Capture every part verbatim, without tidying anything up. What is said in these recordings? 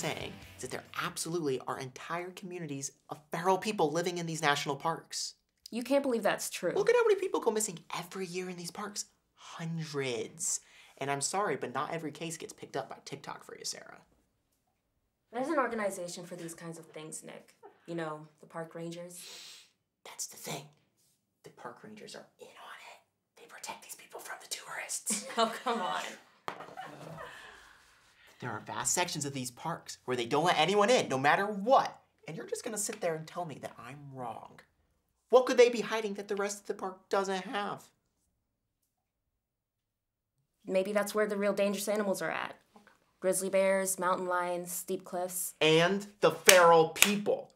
saying is that there absolutely are entire communities of feral people living in these national parks. You can't believe that's true. Look at how many people go missing every year in these parks. Hundreds. And I'm sorry, but not every case gets picked up by TikTok for you, Sarah. There's an organization for these kinds of things, Nick. You know, the park rangers. That's the thing. The park rangers are in on it. They protect these people from the tourists. Oh, come on. There are vast sections of these parks where they don't let anyone in, no matter what. And you're just gonna sit there and tell me that I'm wrong. What could they be hiding that the rest of the park doesn't have? Maybe that's where the real dangerous animals are at. Grizzly bears, mountain lions, steep cliffs. And the feral people.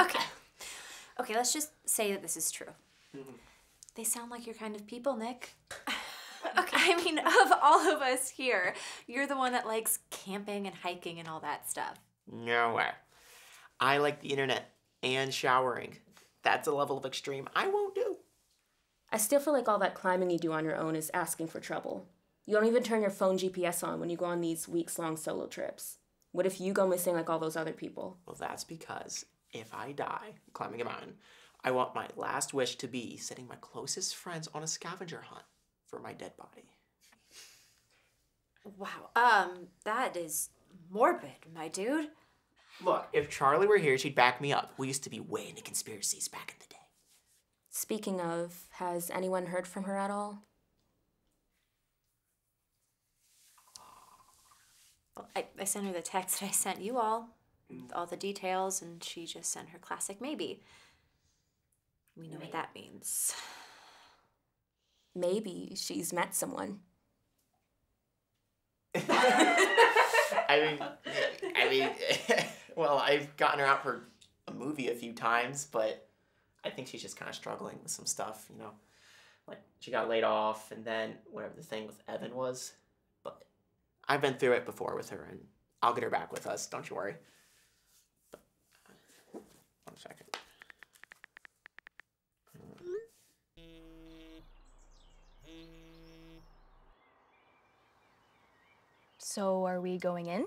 Okay. Okay, let's just say that this is true. Mm-hmm. They sound like your kind of people, Nick. Okay. I mean, of all of us here, you're the one that likes camping and hiking and all that stuff. No way. I like the internet and showering. That's a level of extreme I won't do. I still feel like all that climbing you do on your own is asking for trouble. You don't even turn your phone G P S on when you go on these weeks-long solo trips. What if you go missing like all those other people? Well, that's because if I die climbing a mountain, I want my last wish to be sending my closest friends on a scavenger hunt for my dead body. Wow, um, that is morbid, my dude. Look, if Charlie were here, she'd back me up. We used to be way into conspiracies back in the day. Speaking of, has anyone heard from her at all? Well, I, I sent her the text that I sent you all, with all the details, and she just sent her classic maybe. We know maybe. What that means. Maybe she's met someone. I mean, I mean, well, I've gotten her out for a movie a few times, but I think she's just kind of struggling with some stuff, you know? Like, she got laid off, and then whatever the thing with Evan was. But I've been through it before with her, and I'll get her back with us, don't you worry. But, one second. So are we going in?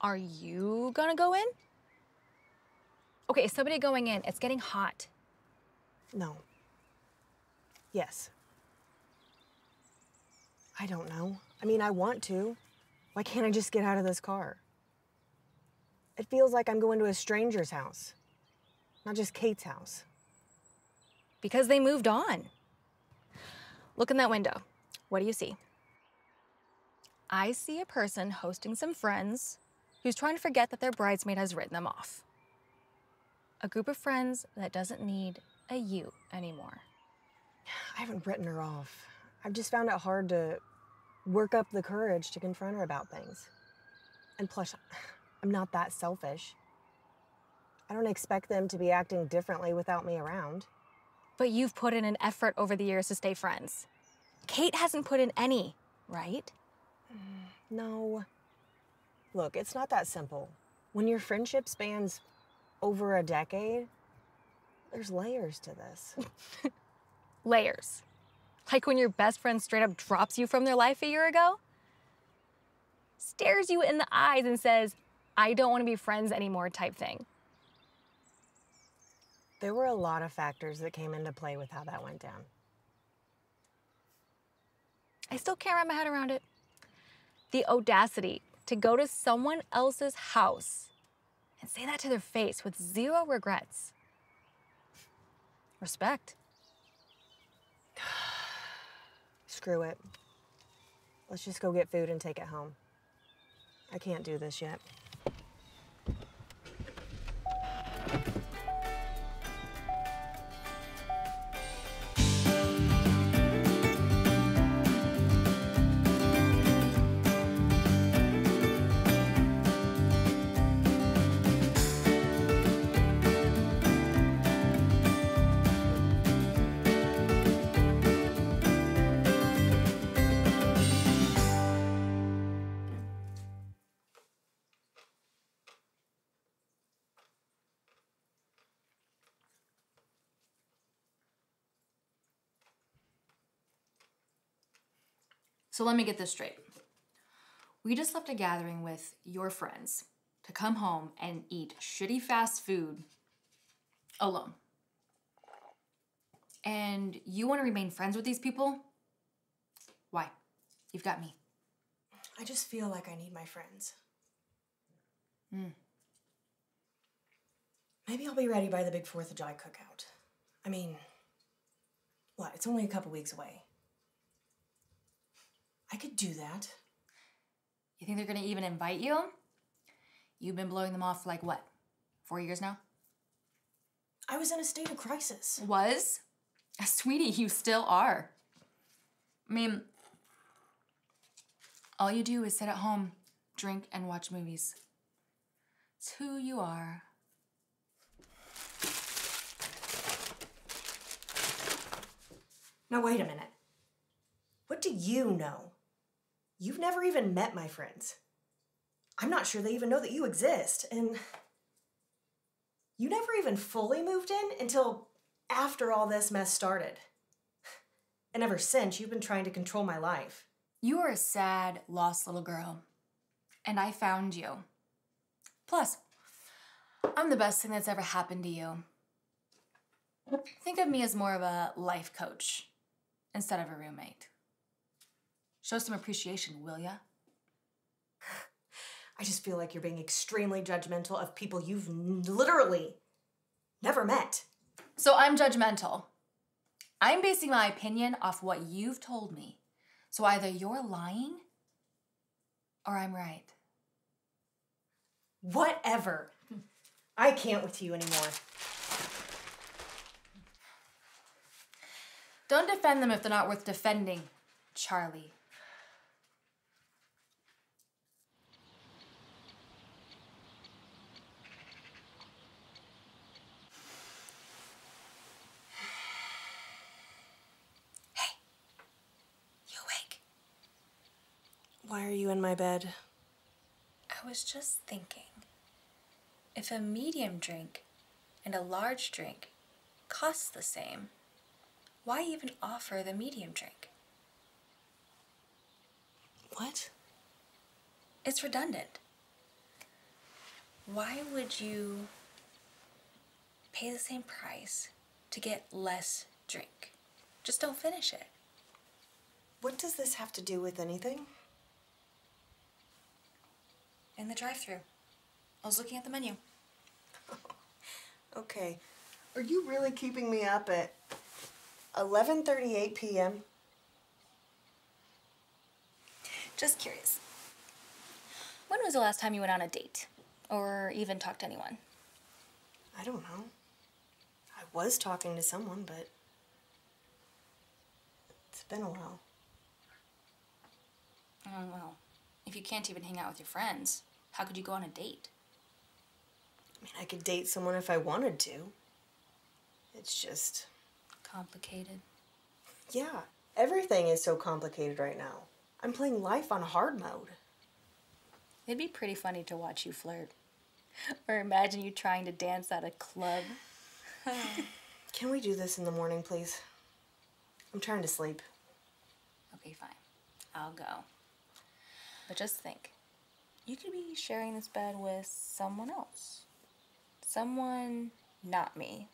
Are you gonna go in? Okay, is somebody going in? It's getting hot. No. Yes. I don't know. I mean, I want to. Why can't I just get out of this car? It feels like I'm going to a stranger's house, not just Kate's house. Because they moved on. Look in that window. What do you see? I see a person hosting some friends who's trying to forget that their bridesmaid has written them off. A group of friends that doesn't need a you anymore. I haven't written her off. I've just found it hard to work up the courage to confront her about things. And plus, I'm not that selfish. I don't expect them to be acting differently without me around. But you've put in an effort over the years to stay friends. Kate hasn't put in any, right? No. Look, it's not that simple. When your friendship spans over a decade, there's layers to this. Layers? Like when your best friend straight up drops you from their life a year ago? Stares you in the eyes and says, I don't want to be friends anymore type thing. There were a lot of factors that came into play with how that went down. I still can't wrap my head around it. The audacity to go to someone else's house and say that to their face with zero regrets. Respect. Screw it. Let's just go get food and take it home. I can't do this yet. So let me get this straight. We just left a gathering with your friends to come home and eat shitty fast food alone. And you want to remain friends with these people? Why? You've got me. I just feel like I need my friends. Mm. Maybe I'll be ready by the big fourth of July cookout. I mean, what? It's only a couple weeks away. I could do that. You think they're gonna even invite you? You've been blowing them off for like what? Four years now? I was in a state of crisis. Was? Sweetie, you still are. I mean, all you do is sit at home, drink, and watch movies. It's who you are. Now wait a minute. What do you know? You've never even met my friends. I'm not sure they even know that you exist, and you never even fully moved in until after all this mess started. And ever since, you've been trying to control my life. You are a sad, lost little girl, and I found you. Plus, I'm the best thing that's ever happened to you. Think of me as more of a life coach instead of a roommate. Show some appreciation, will ya? I just feel like you're being extremely judgmental of people you've literally never met. So I'm judgmental. I'm basing my opinion off what you've told me. So either you're lying or I'm right. Whatever. I can't with you anymore. Don't defend them if they're not worth defending, Charlie. Hey, you awake? Why are you in my bed? I was just thinking, if a medium drink and a large drink cost the same, why even offer the medium drink? What? It's redundant. Why would you pay the same price to get less drink? Just don't finish it. What does this have to do with anything? In the drive-thru. I was looking at the menu. Okay. Are you really keeping me up at eleven thirty-eight p m? Just curious. When was the last time you went on a date? Or even talked to anyone? I don't know. I was talking to someone, but it's been a while. Oh, well. If you can't even hang out with your friends, how could you go on a date? I mean, I could date someone if I wanted to. It's just... complicated. Yeah, everything is so complicated right now. I'm playing life on hard mode. It'd be pretty funny to watch you flirt. Or imagine you trying to dance at a club. Can we do this in the morning, please? I'm trying to sleep. Okay, fine. I'll go. But just think, you could be sharing this bed with someone else. Someone not me.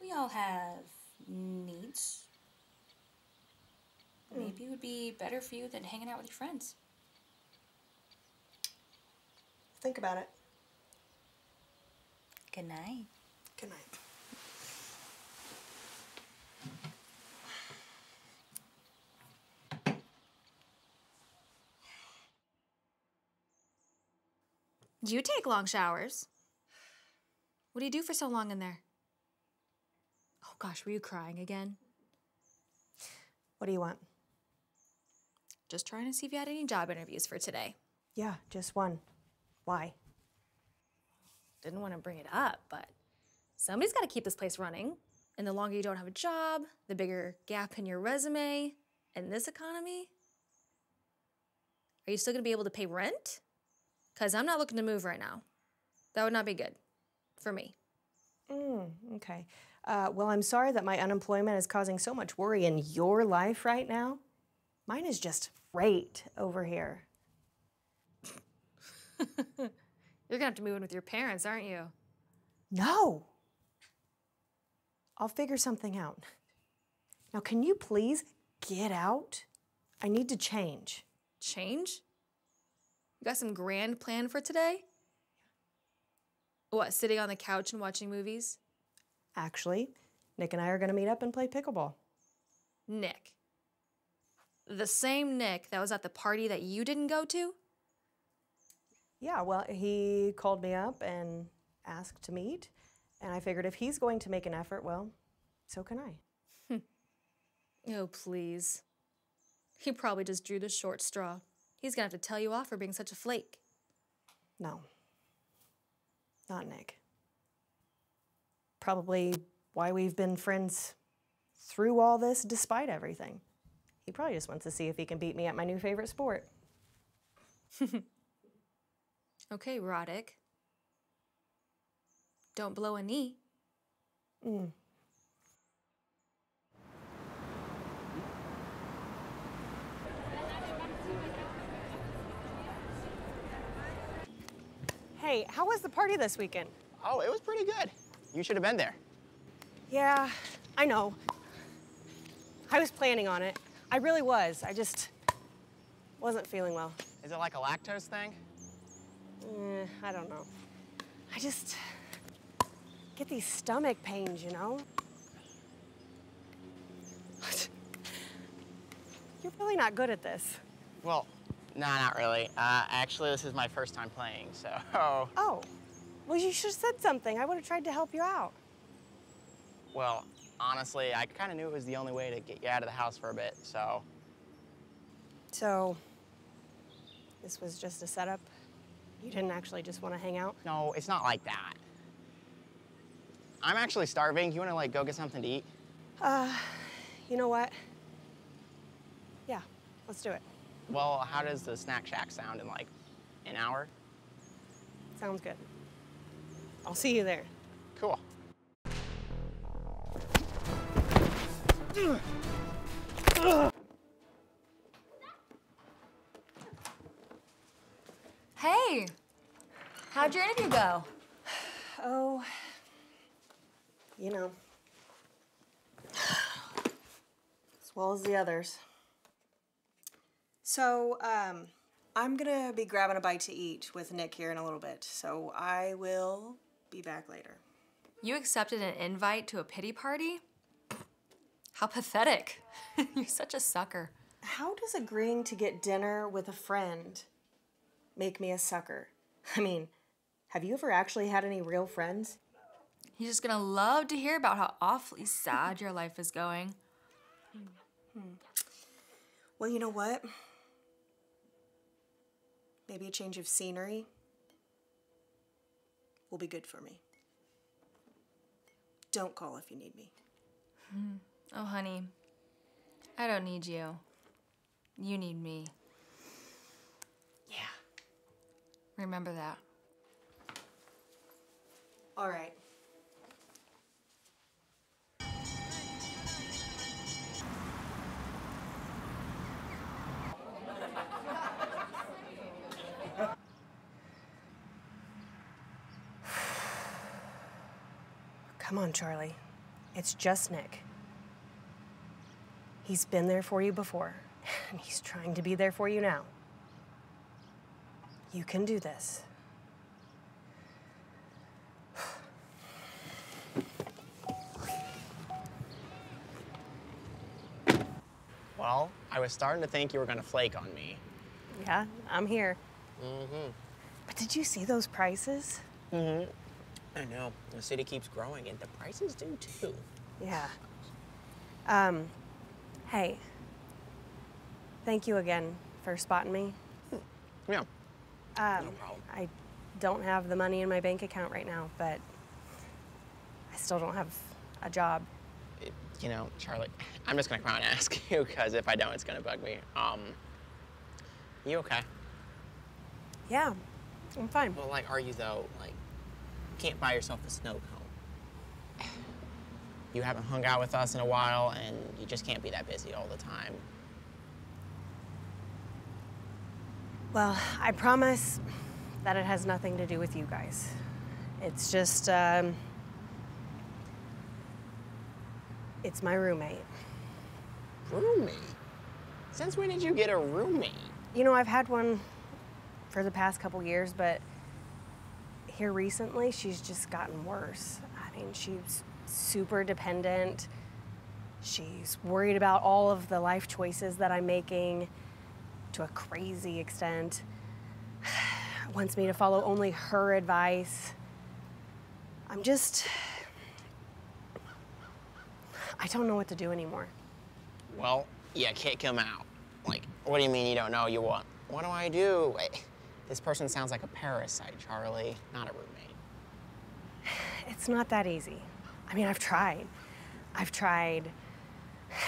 We all have needs. Maybe it would be better for you than hanging out with your friends. Think about it. Good night. Good night. You take long showers. What do you do for so long in there? Oh gosh, were you crying again? What do you want? Just trying to see if you had any job interviews for today. Yeah, just one. Why? Didn't want to bring it up, but somebody's got to keep this place running. And the longer you don't have a job, the bigger gap in your resume. And this economy? Are you still going to be able to pay rent? Because I'm not looking to move right now. That would not be good for me. Mm, okay. Uh, well, I'm sorry that my unemployment is causing so much worry in your life right now. Mine is just great over here. You're gonna have to move in with your parents, aren't you? No. I'll figure something out. Now, can you please get out? I need to change. Change? You got some grand plan for today? What, sitting on the couch and watching movies? Actually, Nick and I are gonna meet up and play pickleball. Nick? The same Nick that was at the party that you didn't go to? Yeah, well, he called me up and asked to meet, and I figured if he's going to make an effort, well, so can I. Oh, please. He probably just drew the short straw. He's gonna have to tell you off for being such a flake. No. Not Nick. Probably why we've been friends through all this, despite everything. He probably just wants to see if he can beat me at my new favorite sport. Okay, Roddick. Don't blow a knee. Mm. Hey, how was the party this weekend? Oh, it was pretty good. You should have been there. Yeah, I know. I was planning on it. I really was. I just wasn't feeling well. Is it like a lactose thing? Eh, I don't know. I just get these stomach pains, you know? You're really not good at this. Well, no, nah, not really. Uh, actually, this is my first time playing, so. Oh, well, you should have said something. I would have tried to help you out. Well, honestly, I kind of knew it was the only way to get you out of the house for a bit, so. So, this was just a setup? You didn't actually just want to hang out? No, it's not like that. I'm actually starving. You want to, like, go get something to eat? Uh, you know what? Yeah, let's do it. Well, how does the snack shack sound in, like, an hour? Sounds good. I'll see you there. Cool. Hey, how'd your interview go? Oh, you know, as well as the others. So, um, I'm gonna be grabbing a bite to eat with Nick here in a little bit, so I will be back later. You accepted an invite to a pity party? How pathetic. You're such a sucker. How does agreeing to get dinner with a friend make me a sucker? I mean, have you ever actually had any real friends? He's just gonna love to hear about how awfully sad your life is going. Hmm. Well, you know what? Maybe a change of scenery will be good for me. Don't call if you need me. Mm. Oh, honey, I don't need you. You need me. Yeah. Remember that. All right. Come on, Charlie. It's just Nick. He's been there for you before, and he's trying to be there for you now. You can do this. Well, I was starting to think you were gonna flake on me. Yeah, I'm here. Mm-hmm. But did you see those prices? Mm-hmm. I know, the city keeps growing and the prices do too. Yeah. Um, hey, thank you again for spotting me. Yeah, um, no problem. I don't have the money in my bank account right now, but I still don't have a job. It, you know, Charlotte, I'm just gonna come out and ask you because if I don't, it's gonna bug me. Um, you okay? Yeah, I'm fine. Well, like, are you though, like, can't buy yourself a snow cone. You haven't hung out with us in a while, and you just can't be that busy all the time. Well, I promise that it has nothing to do with you guys. It's just, um, it's my roommate. Roommate? Since when did you get a roommate? You know, I've had one for the past couple years, but here recently, she's just gotten worse. I mean, she's super dependent. She's worried about all of the life choices that I'm making to a crazy extent. Wants me to follow only her advice. I'm just, I don't know what to do anymore. Well, yeah, kick him out. Like, what do you mean you don't know you want? What do I do? This person sounds like a parasite, Charlie, not a roommate. It's not that easy. I mean, I've tried. I've tried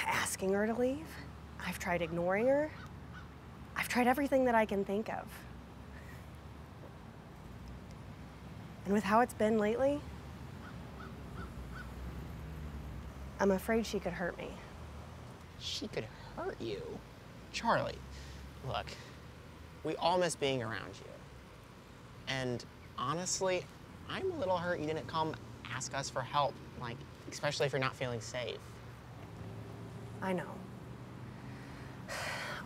asking her to leave. I've tried ignoring her. I've tried everything that I can think of. And with how it's been lately, I'm afraid she could hurt me. She could hurt you? Charlie, look, we all miss being around you. And honestly, I'm a little hurt you didn't come ask us for help, like, especially if you're not feeling safe. I know.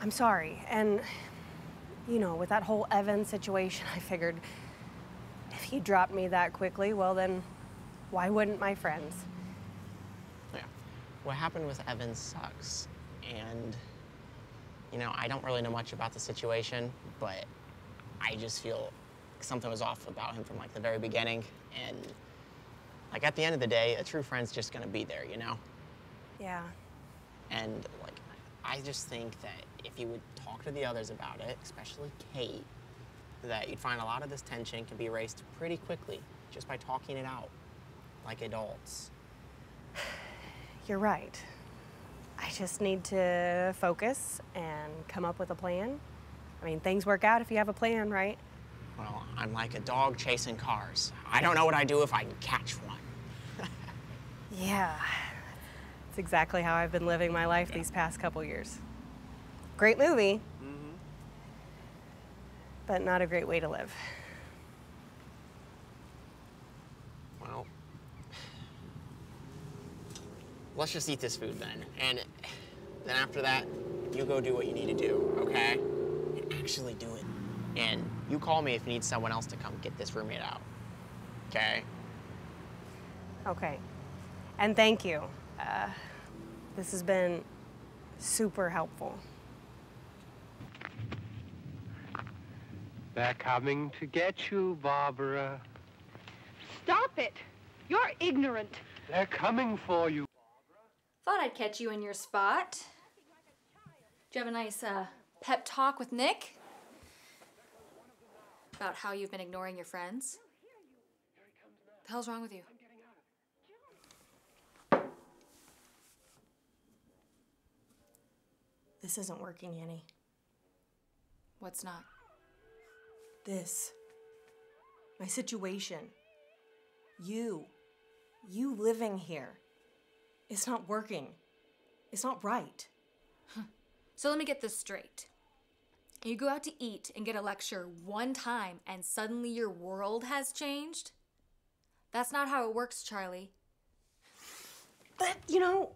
I'm sorry. And, you know, with that whole Evan situation, I figured, if he dropped me that quickly, well then, why wouldn't my friends? Yeah. What happened with Evan sucks. And, you know, I don't really know much about the situation, but I just feel something was off about him from like the very beginning. And like at the end of the day, a true friend's just gonna be there, you know? Yeah. And like, I just think that if you would talk to the others about it, especially Kate, that you'd find a lot of this tension can be erased pretty quickly just by talking it out like adults. You're right. I just need to focus and come up with a plan. I mean, things work out if you have a plan, right? Well, I'm like a dog chasing cars. I don't know what I do if I can catch one. Yeah, that's exactly how I've been living my life yeah. these past couple years. Great movie. Mm-hmm. But not a great way to live. Well, let's just eat this food then. And then after that, you go do what you need to do, okay? And actually do it. And you call me if you need someone else to come get this roommate out, okay? Okay. And thank you. Uh, this has been super helpful. They're coming to get you, Barbara. Stop it! You're ignorant. They're coming for you, Barbara. Thought I'd catch you in your spot. Did you have a nice uh, pep talk with Nick? About how you've been ignoring your friends? What the hell's wrong with you? This isn't working, Annie. What's not? This, my situation, you, you living here, it's not working. It's not right. So let me get this straight. You go out to eat and get a lecture one time and suddenly your world has changed? That's not how it works, Charlie. But, you know,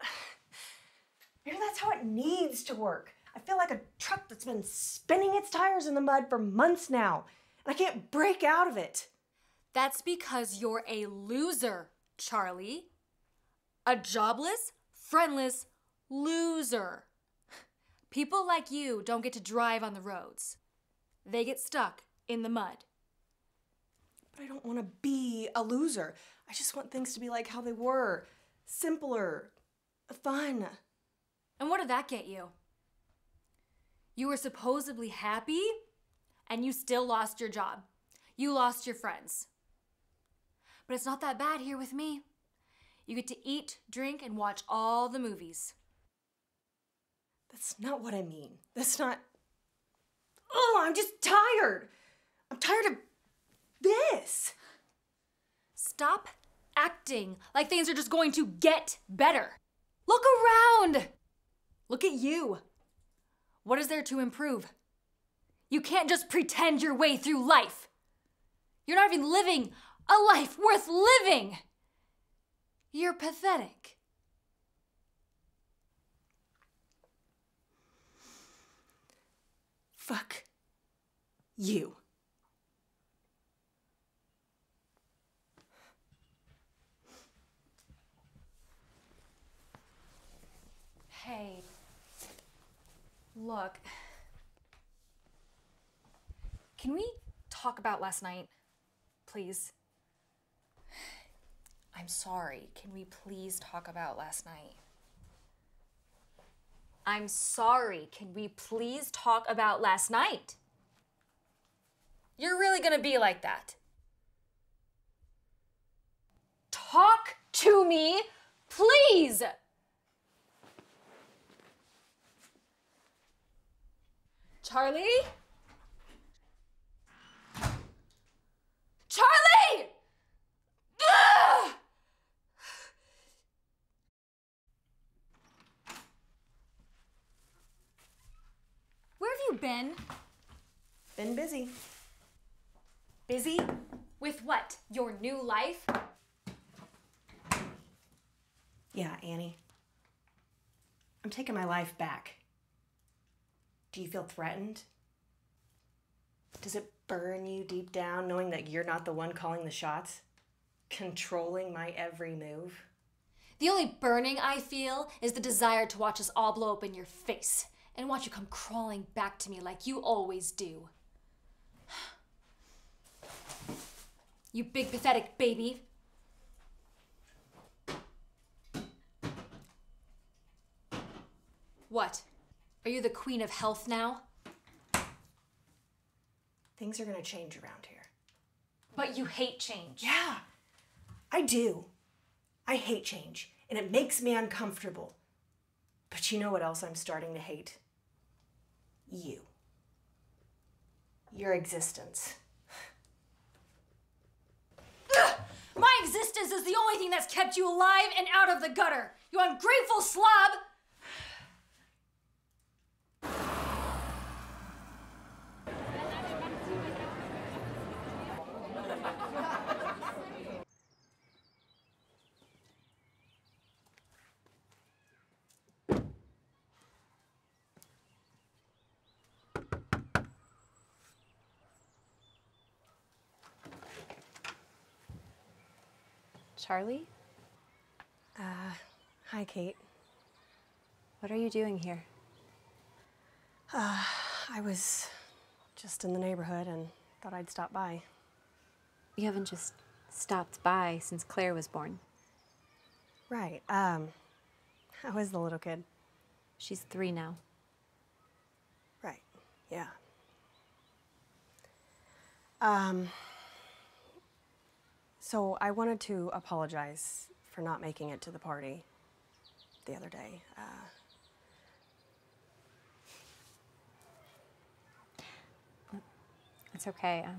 maybe that's how it needs to work. I feel like a truck that's been spinning its tires in the mud for months now. I can't break out of it. That's because you're a loser, Charlie. A jobless, friendless loser. People like you don't get to drive on the roads. They get stuck in the mud. But I don't want to be a loser. I just want things to be like how they were. Simpler, fun. And what did that get you? You were supposedly happy? And you still lost your job. You lost your friends. But it's not that bad here with me. You get to eat, drink, and watch all the movies. That's not what I mean. That's not... Oh, I'm just tired. I'm tired of this. Stop acting like things are just going to get better. Look around. Look at you. What is there to improve? You can't just pretend your way through life. You're not even living a life worth living. You're pathetic. Fuck you. Hey, look. Can we talk about last night, please? I'm sorry. Can we please talk about last night? I'm sorry. Can we please talk about last night? You're really gonna be like that. Talk to me, please! Charlie? Charlie! Ugh! Where have you been? Been busy. Busy? With what? Your new life? Yeah, Annie. I'm taking my life back. Do you feel threatened? Does it burn you deep down knowing that you're not the one calling the shots? Controlling my every move? The only burning I feel is the desire to watch us all blow up in your face and watch you come crawling back to me like you always do. You big pathetic baby. What? Are you the queen of health now? Things are gonna change around here. But you hate change. Yeah, I do. I hate change, and it makes me uncomfortable. But you know what else I'm starting to hate? You. Your existence. Ugh! My existence is the only thing that's kept you alive and out of the gutter, you ungrateful slob! Charlie? Uh, hi, Kate. What are you doing here? Uh, I was just in the neighborhood and thought I'd stop by. You haven't just stopped by since Claire was born. Right. Um, how is the little kid? She's three now. Right. Yeah. Um... So I wanted to apologize for not making it to the party the other day. Uh... It's okay. Um...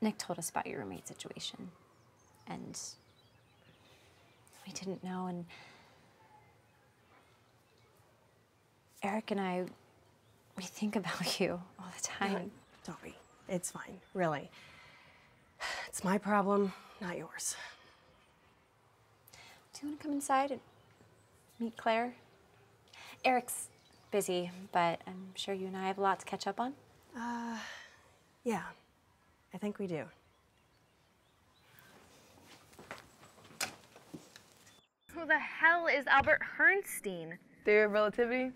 Nick told us about your roommate situation, and we didn't know, and Eric and I, we think about you all the time. No, don't we? It's fine, really. It's my problem, not yours. Do you want to come inside and meet Claire? Eric's busy, but I'm sure you and I have a lot to catch up on. Uh, yeah, I think we do. Who the hell is Albert Hirnstein? Theory of relativity?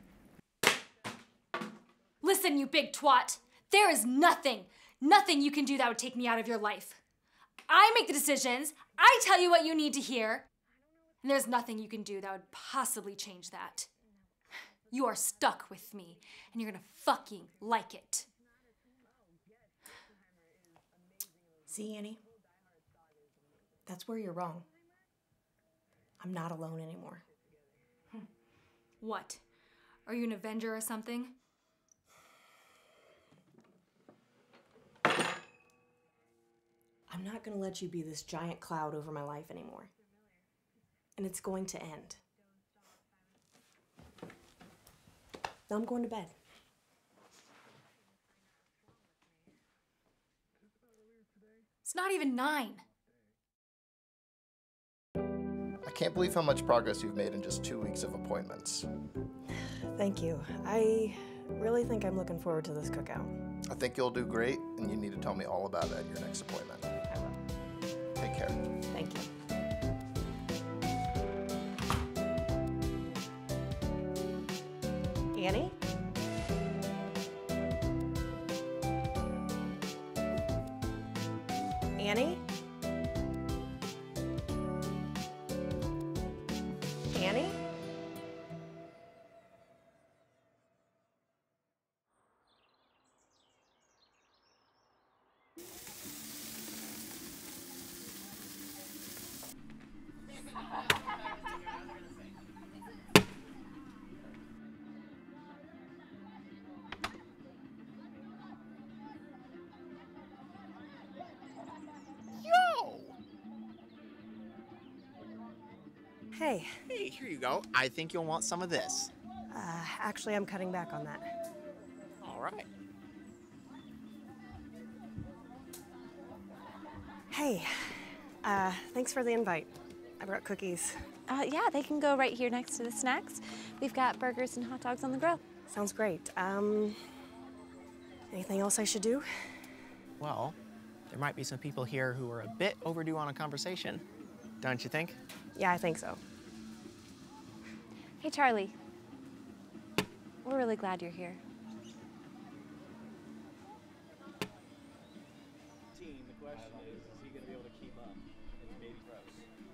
Listen, you big twat. There is nothing, nothing you can do that would take me out of your life. I make the decisions, I tell you what you need to hear, and there's nothing you can do that would possibly change that. You are stuck with me, and you're gonna fucking like it. See, Annie? That's where you're wrong. I'm not alone anymore. Hmm. What? Are you an Avenger or something? I'm not gonna let you be this giant cloud over my life anymore. And it's going to end. Now I'm going to bed. It's not even nine. I can't believe how much progress you've made in just two weeks of appointments. Thank you. I really think I'm looking forward to this cookout. I think you'll do great, and you need to tell me all about it at your next appointment. I will. Take care. Thank you. Annie? Annie? Annie? Hey. Hey, here you go. I think you'll want some of this. Uh, actually, I'm cutting back on that. All right. Hey, uh, thanks for the invite. I brought cookies. Uh, yeah, they can go right here next to the snacks. We've got burgers and hot dogs on the grill. Sounds great. Um, anything else I should do? Well, there might be some people here who are a bit overdue on a conversation, don't you think? Yeah, I think so. Hey, Charlie. We're really glad you're here. Team, the question is, is he going to be able to keep up? It's maybe gross.